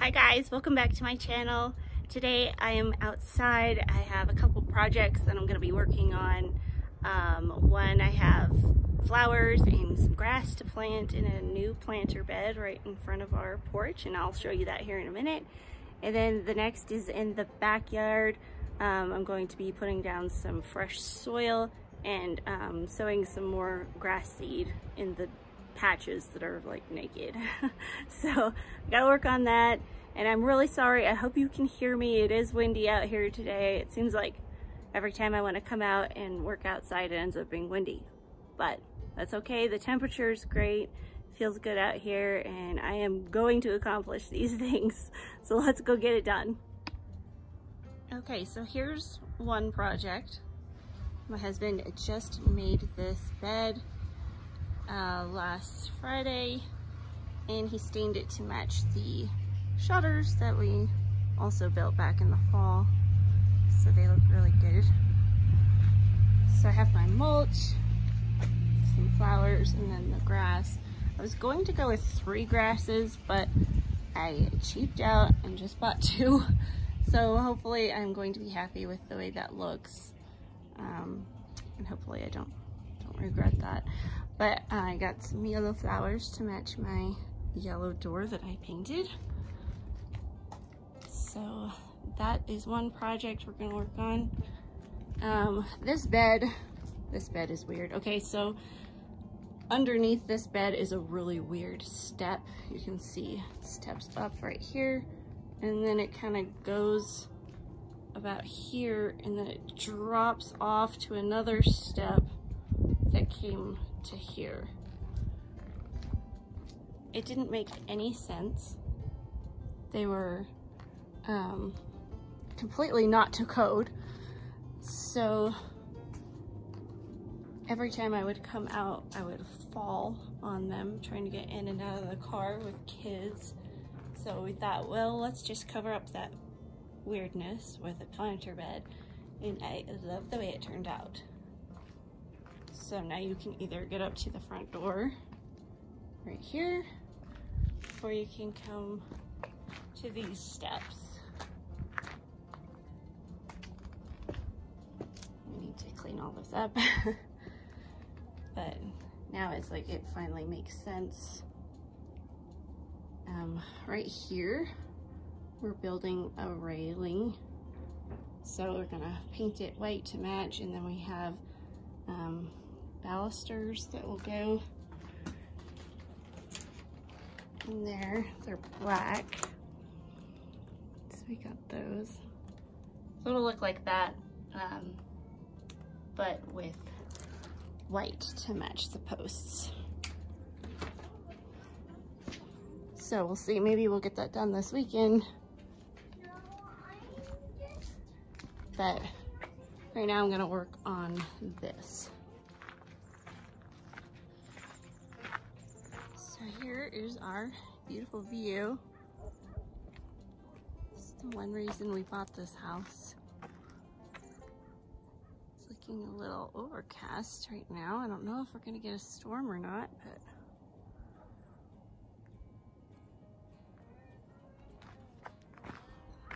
Hi guys, welcome back to my channel. Today I am outside. I have a couple projects that I'm going to be working on. One, I have flowers and some grass to plant in a new planter bed right in front of our porch, and I'll show you that here in a minute. And then the next is in the backyard. I'm going to be putting down some fresh soil and sowing some more grass seed in the patches that are like naked. So I gotta work on that, and I'm really sorry. I hope you can hear me. It is windy out here today. It seems like every time I want to come out and work outside, it ends up being windy, but that's okay. The temperature is great. It feels good out here, and I am going to accomplish these things. So let's go get it done. Okay, so here's one project. My husband just made this bed last Friday, and he stained it to match the shutters that we also built back in the fall, so they look really good. So I have my mulch, some flowers, and then the grass. I was going to go with 3 grasses, but I cheaped out and just bought 2, so hopefully I'm going to be happy with the way that looks, and hopefully I don't regret that. But I got some yellow flowers to match my yellow door that I painted. So that is one project we're gonna work on. This bed is weird. Okay, so underneath this bed is a really weird step. You can see it steps up right here, and then it kind of goes about here, and then it drops off to another step that came to here. It didn't make any sense. They were completely not to code. So every time I would come out, I would fall on them trying to get in and out of the car with kids. So we thought, well, let's just cover up that weirdness with a planter bed. And I love the way it turned out. So now you can either get up to the front door right here, or you can come to these steps. We need to clean all this up. But now it's like it finally makes sense. Right here, we're building a railing. So we're gonna paint it white to match, and then we have balusters that will go in there. They're black, so we got those. So it'll look like that, but with white to match the posts. So we'll see, maybe we'll get that done this weekend. But right now I'm gonna work on this. So here is our beautiful view. It's the one reason we bought this house. It's looking a little overcast right now. I don't know if we're gonna get a storm or not, but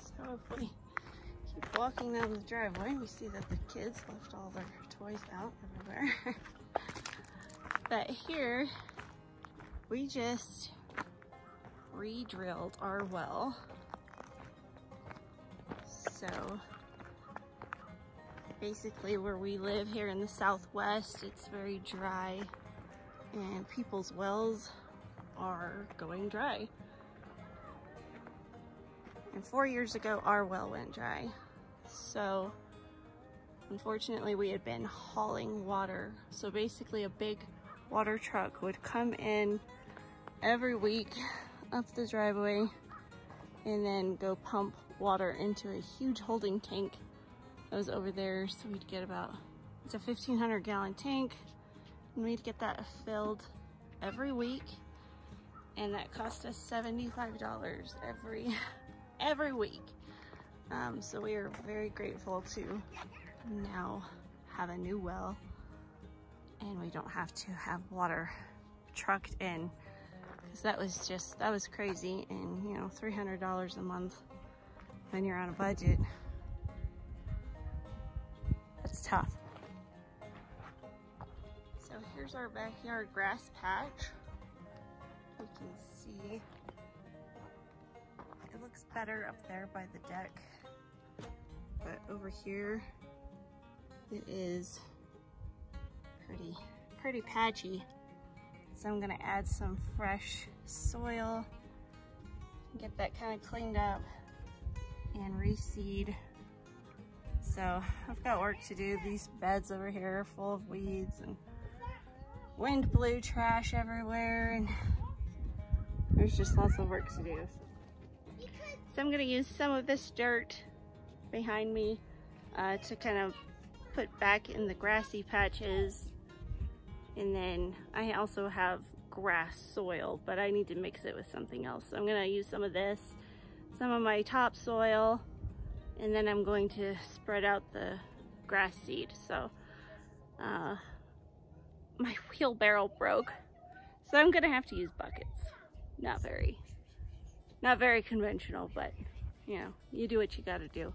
so if we keep walking down the driveway, we see that the kids left all their toys out everywhere. But here, we just re-drilled our well. So basically where we live here in the Southwest, it's very dry, and people's wells are going dry. And 4 years ago, our well went dry. So unfortunately, we had been hauling water. So basically a big water truck would come in every week up the driveway and then go pump water into a huge holding tank that was over there. So we'd get about, it's a 1,500 gallon tank, and we'd get that filled every week, and that cost us $75 every week. So we are very grateful to now have a new well, and we don't have to have water trucked in. because that was crazy. And you know, $300 a month when you're on a budget, that's tough. So here's our backyard grass patch. You can see it looks better up there by the deck, but over here it is pretty patchy. So I'm gonna add some fresh soil, get that kind of cleaned up and reseed. So I've got work to do. These beds over here are full of weeds and wind blew trash everywhere, and there's just lots of work to do. So I'm gonna use some of this dirt behind me to kind of put back in the grassy patches. And then I also have grass soil, but I need to mix it with something else. So I'm gonna use some of this, some of my topsoil, and then I'm going to spread out the grass seed. So my wheelbarrow broke, so I'm gonna have to use buckets. Not very conventional, but you know, you do what you gotta do.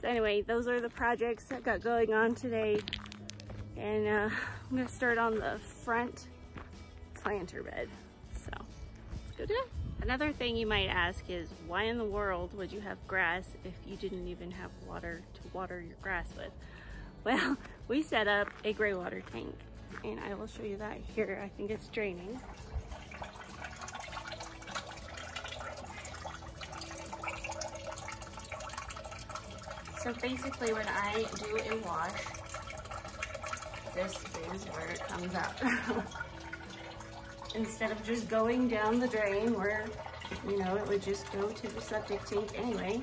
So anyway, those are the projects I've got going on today. And I'm gonna start on the front planter bed. So let's go do it. Another thing you might ask is, why in the world would you have grass if you didn't even have water to water your grass with? Well, we set up a gray water tank, and I will show you that here. I think it's draining. So basically when I do a wash, this is where it comes out. Instead of just going down the drain where, you know, it would just go to the septic tank anyway,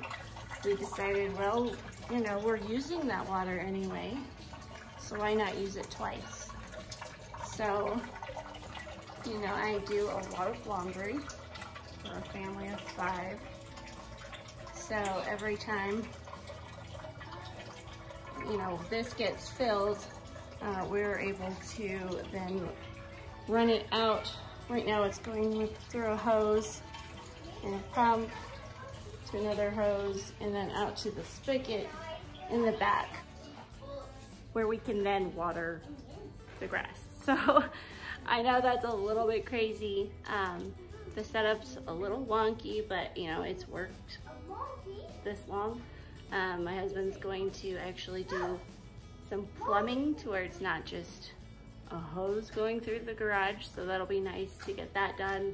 we decided, well, you know, we're using that water anyway, so why not use it twice? So, you know, I do a lot of laundry for a family of 5. So every time, you know, this gets filled, we're able to then run it out. Right now it's going through a hose and a pump to another hose and then out to the spigot in the back where we can then water the grass. So I know that's a little bit crazy. The setup's a little wonky, but you know, it's worked this long. My husband's going to actually do some plumbing to where it's not just a hose going through the garage, so that'll be nice to get that done.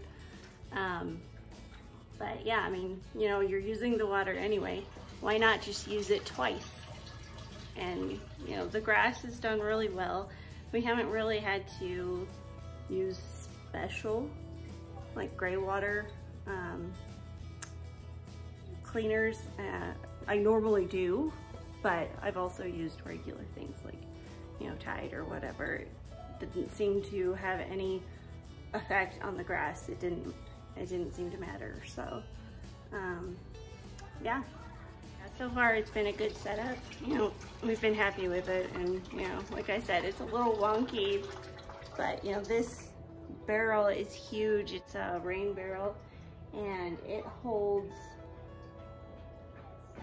But yeah, I mean, you know, you're using the water anyway, why not just use it twice? And you know, the grass is done really well. We haven't really had to use special like gray water cleaners. I normally do, but I've also used regular things like, you know, Tide or whatever. It didn't seem to have any effect on the grass. It didn't seem to matter. So yeah, so far it's been a good setup. You know, we've been happy with it. And you know, like I said, it's a little wonky, but you know, this barrel is huge. It's a rain barrel and it holds,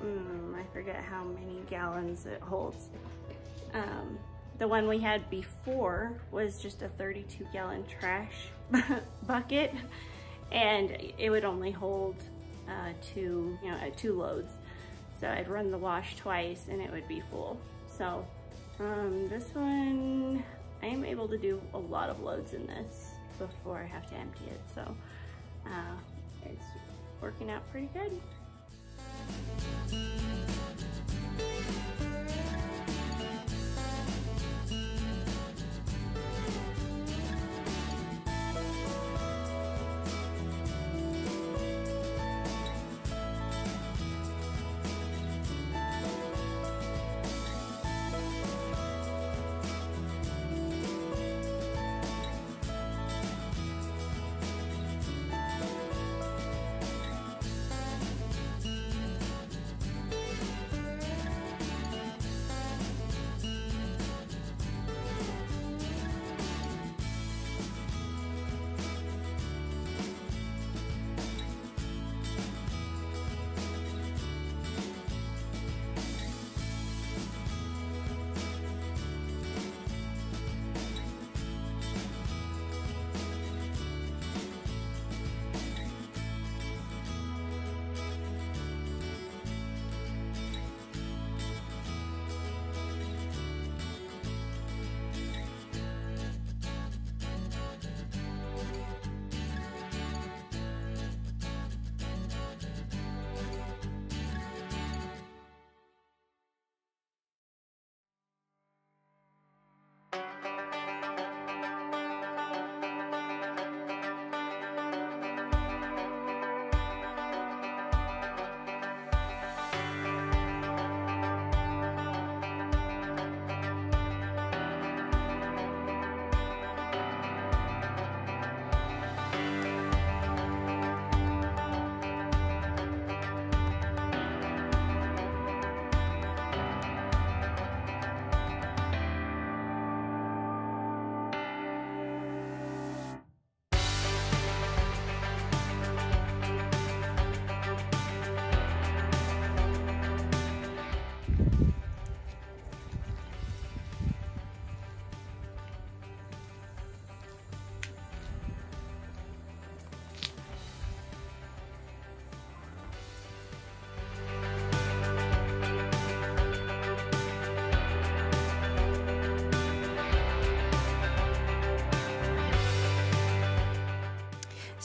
I forget how many gallons it holds. The one we had before was just a 32-gallon trash bucket, and it would only hold 2 loads. So I'd run the wash twice and it would be full. So this one, I am able to do a lot of loads in this before I have to empty it. So it's working out pretty good.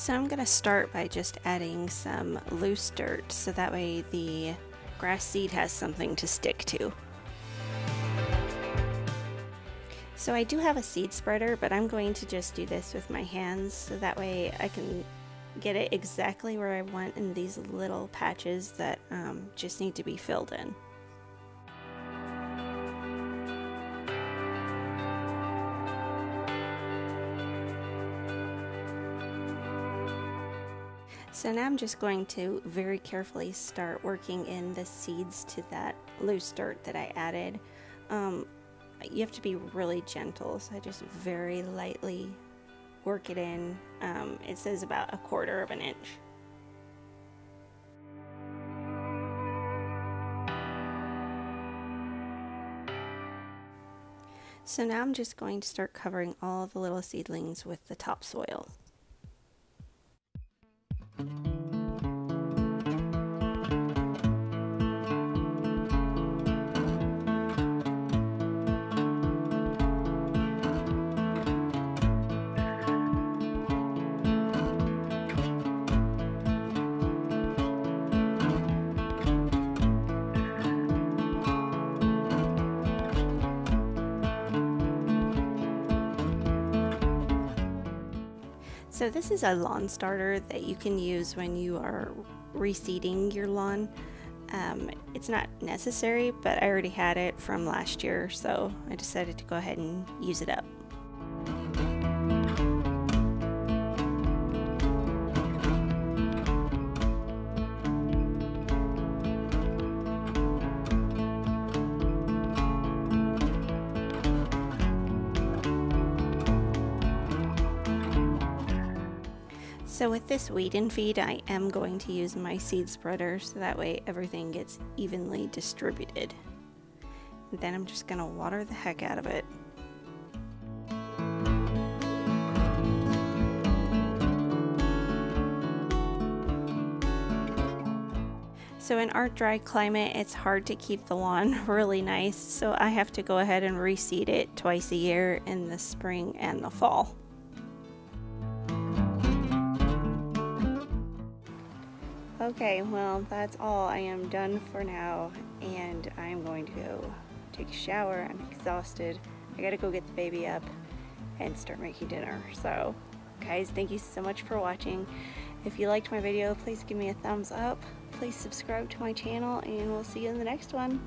So I'm going to start by just adding some loose dirt so that way the grass seed has something to stick to. So I do have a seed spreader, but I'm going to just do this with my hands so that way I can get it exactly where I want in these little patches that just need to be filled in. So now I'm just going to very carefully start working in the seeds to that loose dirt that I added. You have to be really gentle, so I just very lightly work it in. It says about 1/4 of an inch. So now I'm just going to start covering all the little seedlings with the topsoil. So this is a lawn starter that you can use when you are reseeding your lawn. It's not necessary, but I already had it from last year, so I decided to go ahead and use it up. So with this weed and feed, I am going to use my seed spreader so that way everything gets evenly distributed. And then I'm just going to water the heck out of it. So in our dry climate, it's hard to keep the lawn really nice, so I have to go ahead and reseed it twice a year in the spring and the fall. Okay, well, that's all. I am done for now, and I'm going to go take a shower. I'm exhausted. I gotta go get the baby up and start making dinner. So, guys, thank you so much for watching. If you liked my video, please give me a thumbs up. Please subscribe to my channel, and we'll see you in the next one.